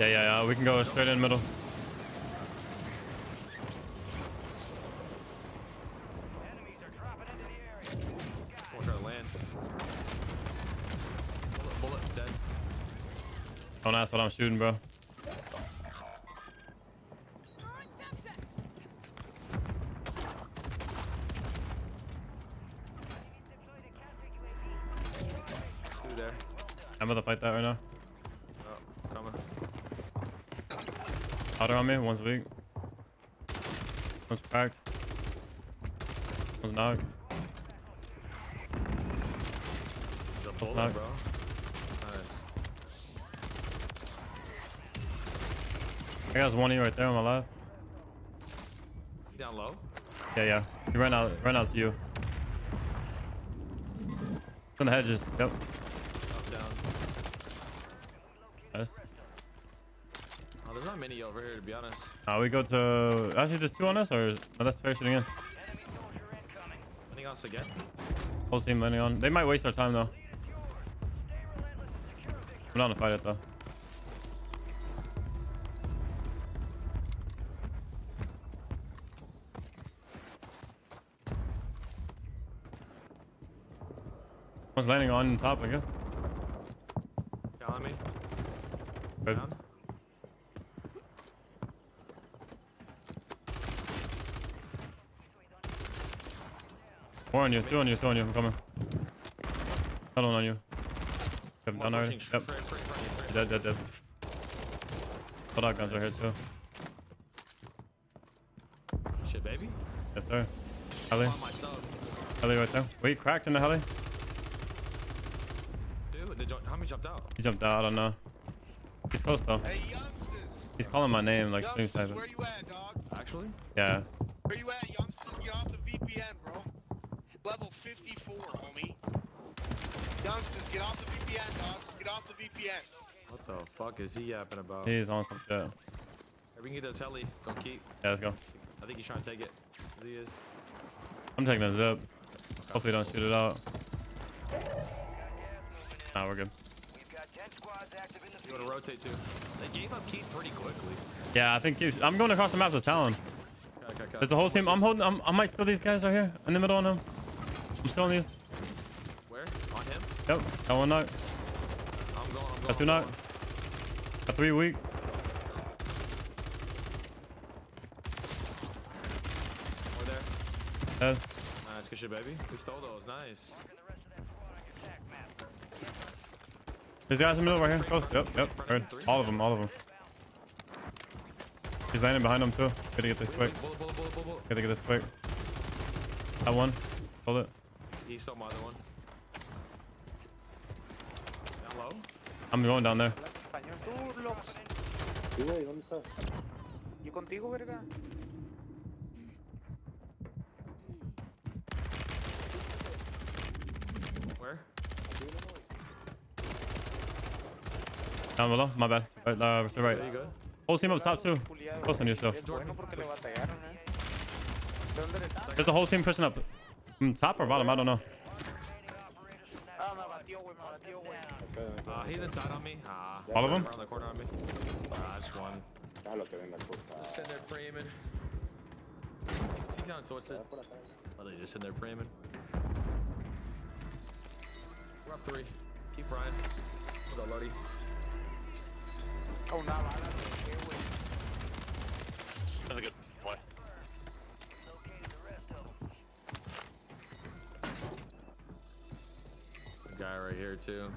Yeah. We can go straight in middle. Don't ask what I'm shooting, bro. There. I'm about to fight that right now. Oh, coming. Powder on me. One's weak. One's cracked. One's knocked. One's knocked. Bro. I think there's one E right there on my left. You down low? Yeah. He ran out to you. It's in the hedges. Yep. Up, down. Nice. Oh, there's not many over here, to be honest. We go to... Actually, there's two on us, or... Oh, that's fair shooting in. Landing on us again. Whole team landing on. They might waste our time, though. We're not gonna fight it, though. One's landing on top, I guess. Down me. Good. Down. Four on you, two on you, two on you. I'm coming. Talon on you. Yep, down already. Yep. Dead. Put out guns right here, too. Shit, baby. Yes, sir. Heli right there. Wait, cracked in the heli. How many jumped out? He jumped out, I don't know. He's close though. Hey, he's calling my name like stream type. Where you at, dog? Actually? Yeah. Where you at, Yungstaz? Get off the VPN, bro. Level 54, homie. Yungstaz, get off the VPN, dog. Get off the VPN. What the fuck is he yapping about? He's on some shit. Hey, we can get a telly. Go keep. Yeah, let's go. I think he's trying to take it. He is. I'm taking a zip. Okay. Hopefully don't shoot it out. Nah, we're good. We've got 10 squads active in the field. You want to rotate too. They gave up keep pretty quickly. Yeah, I think I'm going across the map to Talon. Okay. There's the whole team. I'm holding. I might steal these guys right here in the middle on them. I'm stealing these. Where? On him? Yep. Got one knock. I'm going. Got two knock. Got three weak. Over there. Dead. Nice, good shit, baby. We stole those. Nice. There's guys in the middle right here. Close. Yep. Right. All of them. He's landing behind him too. Gotta get this quick. That one. Hold it. He stole my other one. Down low? I'm going down there. Where? Down below, my bad. Right. Whole team up top too. Close on yourself. There's a whole team pushing up. From top or bottom, I don't know. He didn't die on me. All of them? Just one. Just sitting there framing. Is he going towards it? Literally just sitting there framing. We're up three. Keep frying. What's up, Lodi? Oh, no, I don't know. That's a good play. A guy right here, too.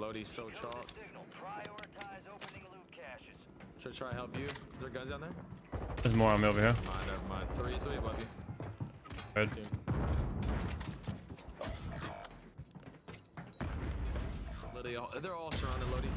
Lodi's so chalked. Should I try to help you? Is there guns down there? There's more on me over here. Never mind. Three above you. Red. Two. They're all surrounded, Lodi.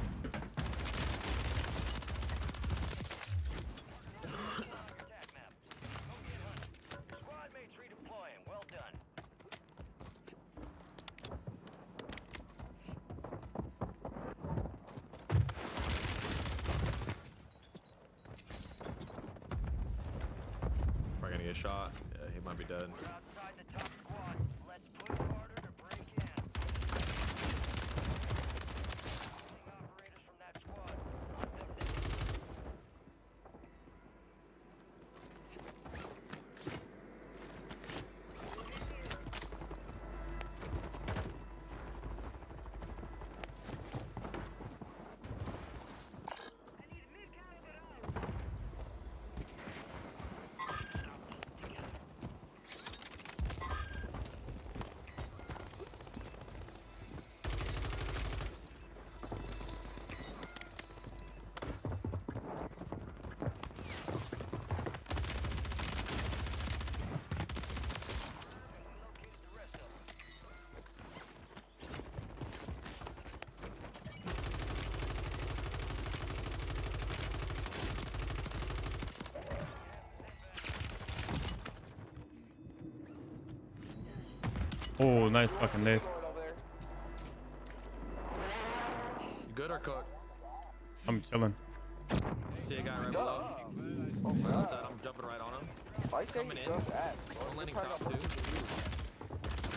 a shot. Yeah, he might be dead. We're outside the top squad. Let's push harder to break in. Operators from that squad. Oh, nice fucking leg. You good or cook? I'm chilling. See a guy right below. Oh, I'm jumping right on him. Coming in. I'm landing top two.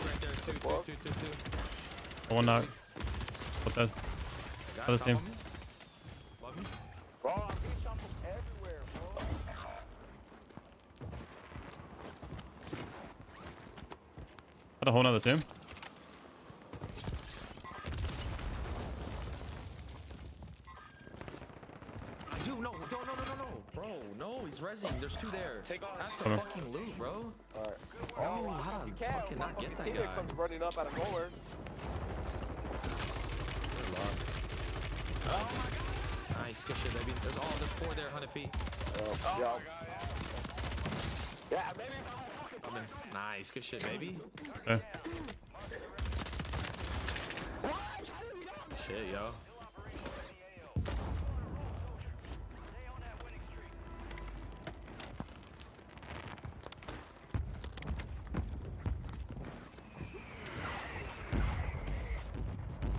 Right there, two. One knock. What the? Other team. Love me. Bro, I'm getting shot from everywhere, bro. A whole nother team. Dude, no, bro, no, he's rezzing. There's two there. Take off. That's a fucking loot, bro. All right. Oh, how did I fucking not get that guy? Comes running up out of nowhere. Oh my god! Nice, good shit, baby. There's all the four there, 100 feet. Oh, yeah. Yeah, baby. Nice, good shit, baby. Yeah. Shit, yo.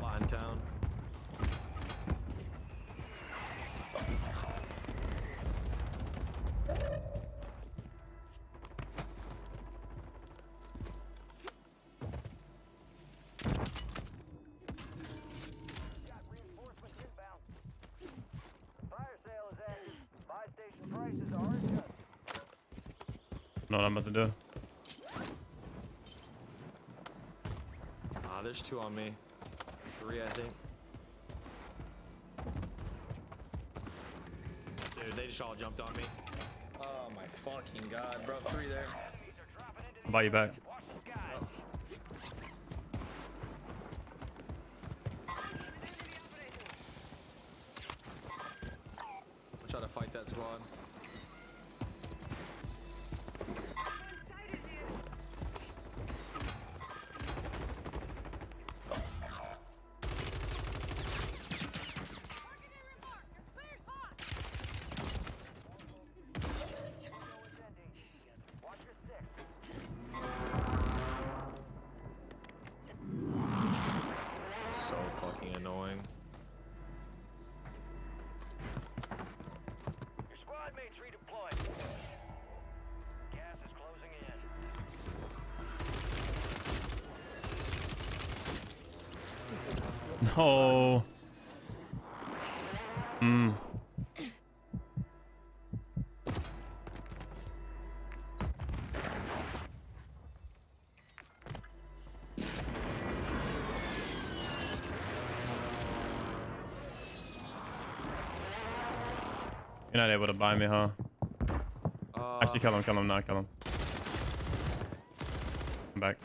Blind town. No, I'm nothing to do. Ah, there's two on me. Three, I think. Dude, they just all jumped on me. Oh my fucking god, bro. Three there. I'll buy you back. Oh. I'll try to fight that squad. Annoying. Your squad mates redeployed. Gas is closing in. No. You're not able to buy me, huh? Actually, kill him. I'm back.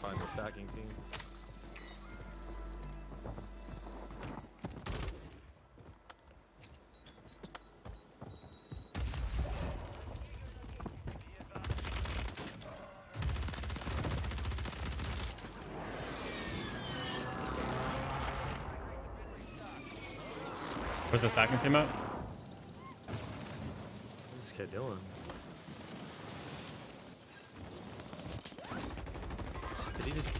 Find the stacking team. Where's the stacking team at? What's this kid doing? Did he just...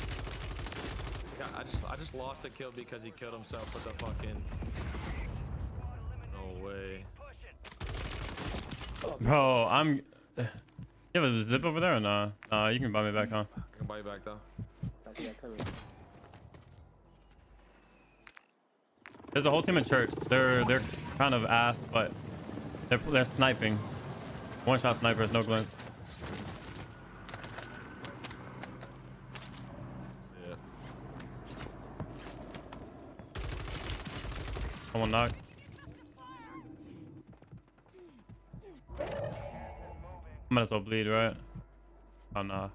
I just lost the kill because he killed himself with the fucking... No way. Bro, I'm... You have a zip over there or nah? Nah, you can buy me back, huh? I can buy you back, though. There's a whole team in church. They're kind of ass, but they're sniping. One shot snipers, no glimpse. Yeah. Someone knocked. I might as well bleed, right? Oh no. Nah.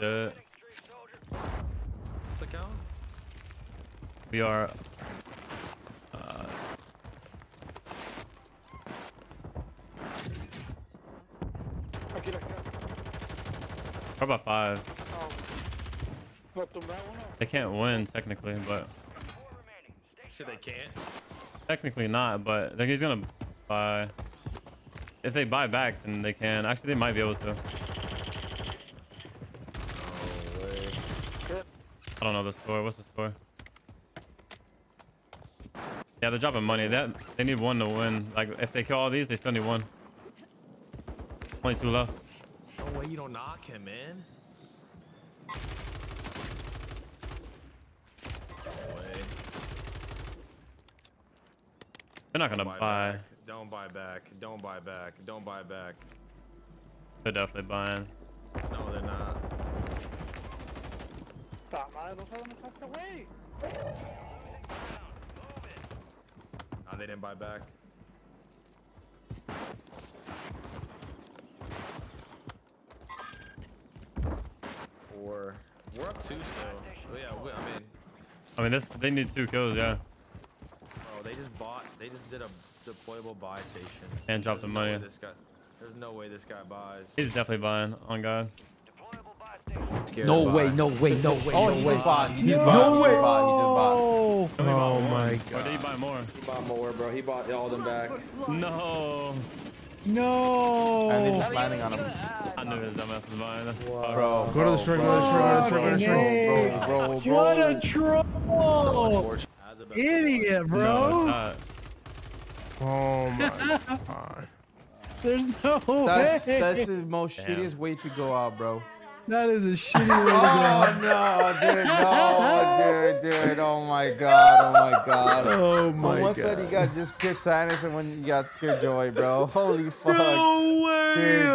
Shit. What's the count? We are. How about 5? They can't win technically, but. So they can't. Technically not, but I think he's gonna buy. If they buy back, then they can. Actually, they might be able to. I don't know the score. What's the score? Yeah, they're dropping money. They need one to win. Like, if they kill all these, they still need one. Only 2 left. No way you don't knock him, man. No way. They're not gonna buy. Don't buy back. Don't buy back. Don't buy back. They're definitely buying. No, they're not. Nah, they didn't buy back. Or we're up 2 still. So yeah, I mean this. They need 2 kills, yeah. Oh, they just bought. They just did a deployable buy station. And dropped the money. There's no way this guy buys. He's definitely buying. On God. No way, no way, no way, no way. He's bought. No way. He just bought. Oh my God. Or did he buy more? He bought more, bro. He bought all them back. No. No. And they're just landing on him. I knew his dumbass was buying us. Bro, go to the shore, go to the shore, go to the shore. Bro. What a troll. Idiot, bro. Oh my God. There's no way. That's the most shittiest way to go out, bro. That is a shitty way to go. Oh no, dude, no, dude, oh my God, oh my God. Oh my God. On one side you got just pure sadness and when you got pure joy, bro. Holy fuck. No way. Dude.